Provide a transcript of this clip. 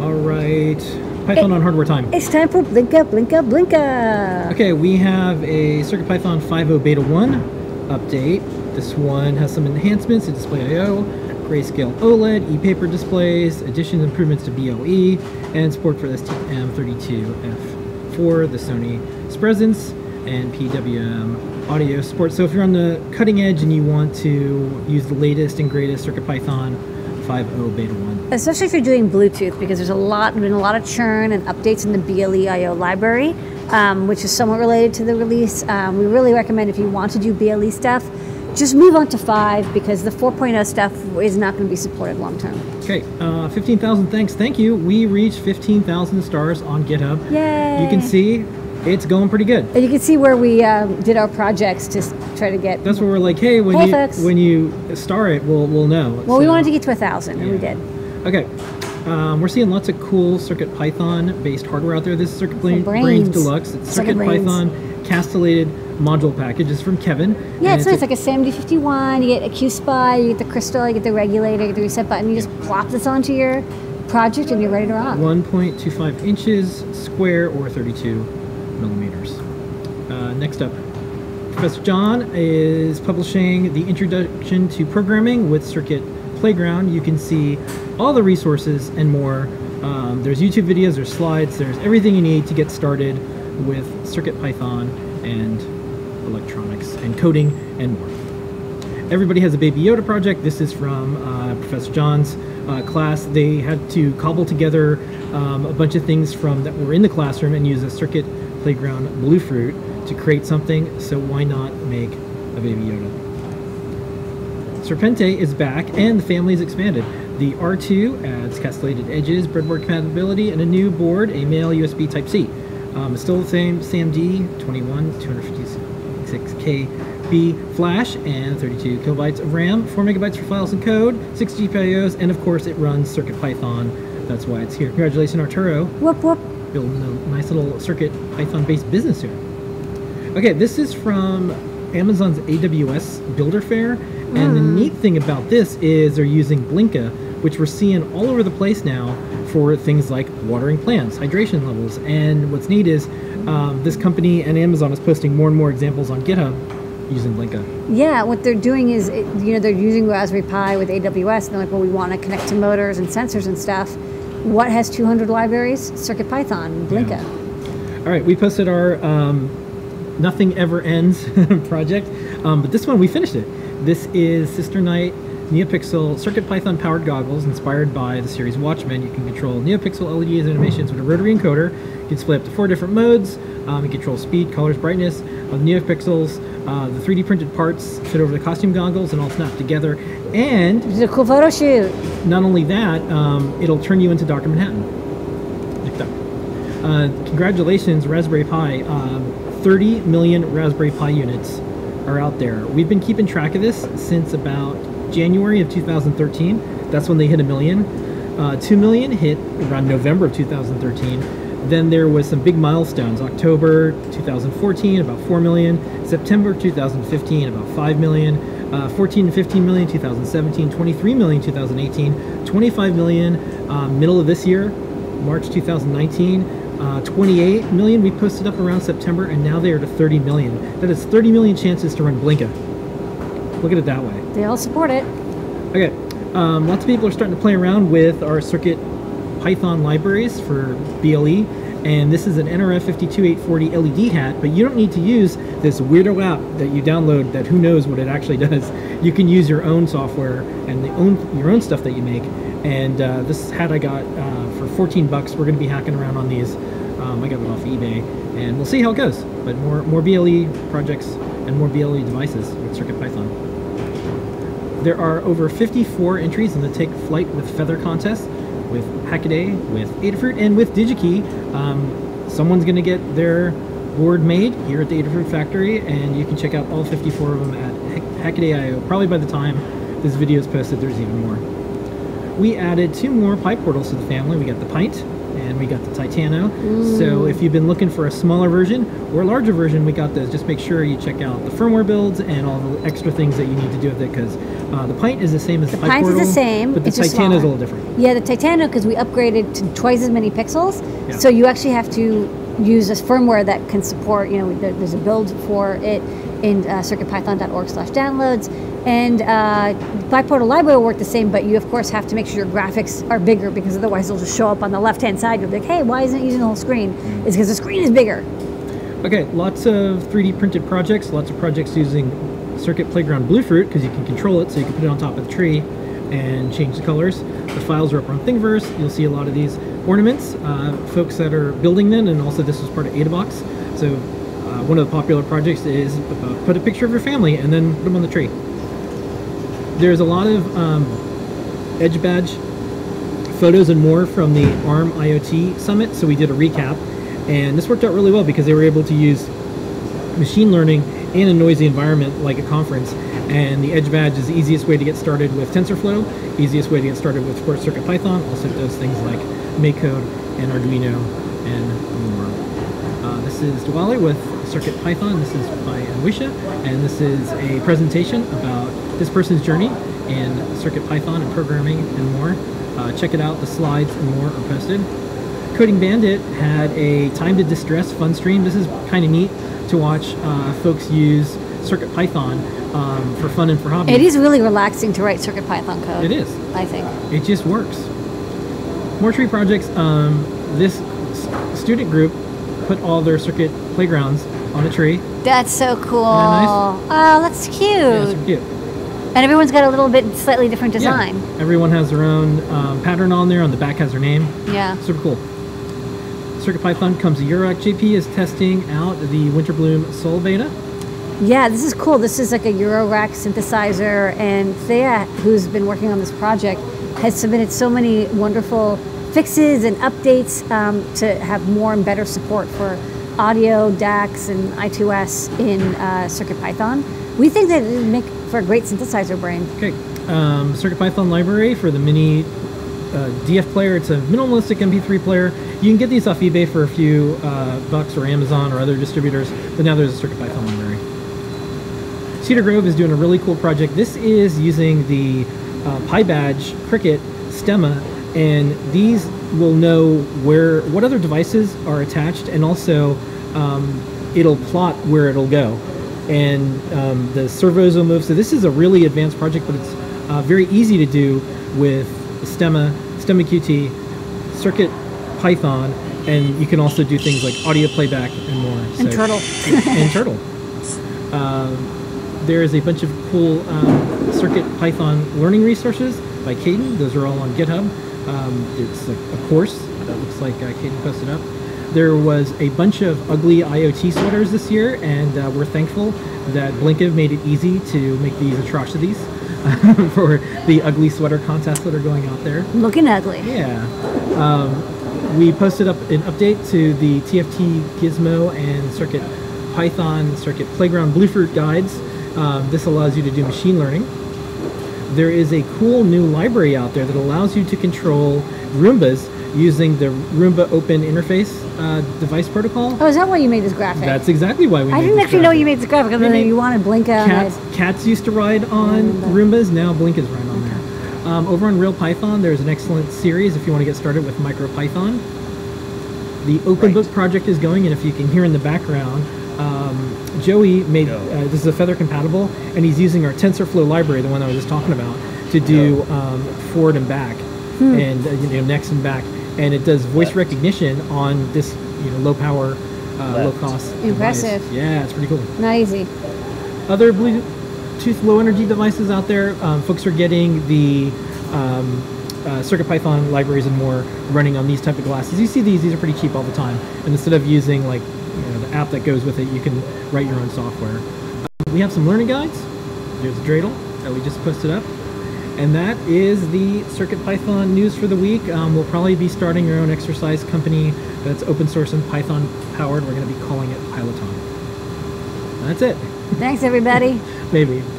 All right, Python on hardware time. It's time for Blinka, Blinka, Blinka. Okay, we have a CircuitPython 5.0 Beta 1 update. This one has some enhancements to Display IO, Grayscale OLED, e-paper displays, additions and improvements to BLE, and support for STM32F4, the Sony's presence, and PWM audio support. So if you're on the cutting edge and you want to use the latest and greatest CircuitPython 5.0 Beta 1. Especially if you're doing Bluetooth, because there's been a lot of churn and updates in the BLE.io library, which is somewhat related to the release. We really recommend if you want to do BLE stuff, just move on to 5, because the 4.0 stuff is not going to be supported long term. Okay, 15,000 thanks. Thank you. We reached 15,000 stars on GitHub. Yay! You can see it's going pretty good. And you can see where we did our projects to try to get... That's where we're like, hey, when you star it, we'll know. Well, so we wanted to get to 1,000, and we did. Okay. We're seeing lots of cool CircuitPython-based hardware out there. This is Circuit Playground Deluxe. It's CircuitPython castellated module package. It's from Kevin. Yeah, so it's like a SAMD51. You get a QSPY, you get the crystal, you get the regulator, you get the reset button. You just plop this onto your project, and you're ready to rock. 1.25 inches square or 32 millimeters. Next up, Professor John is publishing the Introduction to Programming with Circuit Playground. You can see all the resources and more. There's YouTube videos, there's slides, there's everything you need to get started with CircuitPython and electronics and coding and more. Everybody has a Baby Yoda project. This is from Professor John's class. They had to cobble together a bunch of things from that were in the classroom and use a Circuit Playground Bluefruit to create something, so why not make a Baby Yoda? Serpente is back and the family is expanded. The R2 adds castellated edges, breadboard compatibility, and a new board, a male USB Type-C. It's still the same SAMD21 256KB flash and 32 kilobytes of RAM, 4 megabytes for files and code, 6 GPIOs, and of course it runs CircuitPython. That's why it's here. Congratulations, Arturo. Whoop, whoop. Building a nice little Circuit Python based business here. Okay, this is from Amazon's AWS Builder Fair, and the neat thing about this is they're using Blinka, which we're seeing all over the place now for things like watering plants, hydration levels, and what's neat is this company and Amazon is posting more and more examples on GitHub using Blinka. Yeah, what they're doing is, you know, they're using Raspberry Pi with AWS, and they're like, well, we want to connect to motors and sensors and stuff. What has 200 libraries? CircuitPython, Blinka. Yeah. All right, we posted our Nothing Ever Ends project, but this one we finished it. This is Sister Night Neopixel CircuitPython powered goggles inspired by the series Watchmen. You can control Neopixel LEDs and animations with a rotary encoder. You can display up to 4 different modes. You control speed, colors, brightness of Neopixels. The 3D printed parts fit over the costume goggles and all snap together. And it's a cool photo shoot. Not only that, it'll turn you into Dr. Manhattan. Next up. Congratulations, Raspberry Pi. 30 million Raspberry Pi units are out there. We've been keeping track of this since about January of 2013. That's when they hit a million. 2 million hit around November of 2013. Then there was some big milestones. October 2014, about 4 million. September 2015, about 5 million. 14 to 15 million, 2017. 23 million, 2018. 25 million, middle of this year, March 2019. 28 million, we posted up around September, and now they are to 30 million. That is 30 million chances to run Blinka. Look at it that way. They all support it. Okay, lots of people are starting to play around with our Circuit Python libraries for BLE, and this is an NRF52840 LED hat, but you don't need to use this weirdo app that you download that who knows what it actually does. You can use your own software and your own stuff that you make, and this hat I got for 14 bucks. We're going to be hacking around on these. I got it off eBay, and we'll see how it goes, but more BLE projects and more BLE devices with CircuitPython. There are over 54 entries in the Take Flight with Feather contest, with Hackaday, with Adafruit, and with DigiKey. Someone's going to get their board made here at the Adafruit factory, and you can check out all 54 of them at Hackaday.io. Probably by the time this video is posted, there's even more. we added two more Pi portals to the family. We got the Pint and we got the Titano. So if you've been looking for a smaller version or a larger version, we got those. Just make sure you check out the firmware builds and all the extra things that you need to do with it, because the Pint is the same as the Pi portal. The Pint is the same, but the Titano is a little different. Yeah, the Titano, because we upgraded to twice as many pixels, so you actually have to use this firmware that can support, you know, there's a build for it in circuitpython.org/downloads. And Pi portal library will work the same, but you of course have to make sure your graphics are bigger, because otherwise they'll just show up on the left-hand side. You'll be like, hey, why isn't it using the whole screen? It's because the screen is bigger. Okay, lots of 3D printed projects, lots of projects using Circuit Playground Bluefruit, because you can control it, so you can put it on top of the tree and change the colors. The files are up on Thingiverse. You'll see a lot of these ornaments, folks that are building them, and also this was part of AdaBox. So one of the popular projects is put a picture of your family and then put them on the tree. There's a lot of Edge Badge photos and more from the ARM IoT Summit, so we did a recap, and this worked out really well because they were able to use machine learning in a noisy environment like a conference. And the Edge Badge is the easiest way to get started with TensorFlow, easiest way to get started with, of course, CircuitPython. Also does things like MakeCode and Arduino and more. This is Diwali with CircuitPython. This is by Anwisha, and this is a presentation about this person's journey in CircuitPython and programming and more. Check it out. The slides and more are posted. Coding Bandit had a Time to Distress fun stream. This is kind of neat to watch folks use CircuitPython for fun and for hobby. It is really relaxing to write CircuitPython code. It is. I think. It just works. More tree projects. This student group put all their circuit playgrounds on a tree. That's so cool. Isn't that nice? Oh, that's cute. Yeah, that's cute. And everyone's got a little bit slightly different design. Yeah. Everyone has their own pattern on there. On the back has their name. Yeah. Super cool. CircuitPython comes to EuroRack. JP is testing out the Winterbloom Soul Beta. Yeah, this is cool. This is like a EuroRack synthesizer, and Thea, who's been working on this project, has submitted so many wonderful fixes and updates to have more and better support for audio, DACs, and I2S in CircuitPython. We think that it would make for a great synthesizer brain. Okay. CircuitPython library for the mini DF player. It's a minimalistic MP3 player. You can get these off eBay for a few bucks, or Amazon or other distributors, but now there's a CircuitPython library. Cedar Grove is doing a really cool project. This is using the Pi Badge Cricket Stemma, and these will know where what other devices are attached, and also it'll plot where it'll go, and the servos will move. So this is a really advanced project, but it's very easy to do with Stemma, StemmaQT, CircuitPython, and you can also do things like audio playback and more. And so, Turtle. And Turtle. There is a bunch of cool CircuitPython learning resources by Kaden. Those are all on GitHub. It's a course that looks like Kaden posted up. There was a bunch of ugly IoT sweaters this year, and we're thankful that Blinka made it easy to make these atrocities for the ugly sweater contests that are going out there. Looking ugly. Yeah. We posted up an update to the TFT Gizmo and CircuitPython Circuit Playground Bluefruit guides. This allows you to do machine learning. There is a cool new library out there that allows you to control Roombas using the Roomba Open Interface device protocol. Oh, is that why you made this graphic? That's exactly why we made this graphic. I didn't actually know you made this graphic, other than you wanted Blinka. Cats used to ride on Roombas, now Blinka's riding on there. Over on RealPython, there's an excellent series if you want to get started with MicroPython. The Open Book project is going, and if you can hear in the background, Joey made, this is a Feather compatible, and he's using our TensorFlow library, the one I was just talking about, to do forward and back, and you know, next and back, and it does voice recognition on this, you know, low power, low cost. Impressive. Device. Yeah, it's pretty cool. Not easy. Other Bluetooth low energy devices out there, folks are getting the CircuitPython libraries and more running on these type of glasses. You see these are pretty cheap all the time, and instead of using like, you know, the app that goes with it, you can write your own software. We have some learning guides. There's Dreidel that we just posted up. And that is the CircuitPython news for the week. We'll probably be starting your own exercise company that's open source and Python powered. We're going to be calling it Piloton. That's it. Thanks, everybody. Maybe.